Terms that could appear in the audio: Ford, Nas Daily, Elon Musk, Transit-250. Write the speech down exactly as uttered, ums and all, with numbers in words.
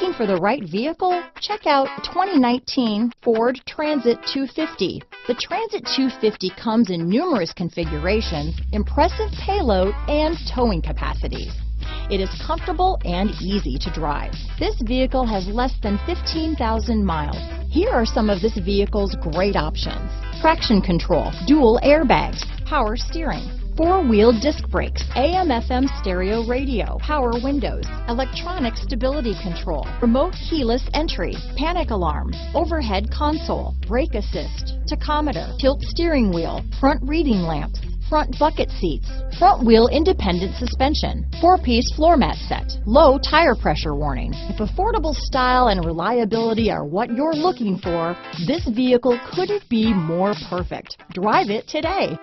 Looking for the right vehicle? Check out twenty nineteen Ford Transit two fifty. The Transit two fifty comes in numerous configurations, impressive payload, and towing capacities. It is comfortable and easy to drive. This vehicle has less than fifteen thousand miles. Here are some of this vehicle's great options: traction control, dual airbags, power steering, four-wheel disc brakes, A M F M stereo radio, power windows, electronic stability control, remote keyless entry, panic alarm, overhead console, brake assist, tachometer, tilt steering wheel, front reading lamps, front bucket seats, front wheel independent suspension, four-piece floor mat set, low tire pressure warning. If affordable style and reliability are what you're looking for, this vehicle couldn't be more perfect. Drive it today.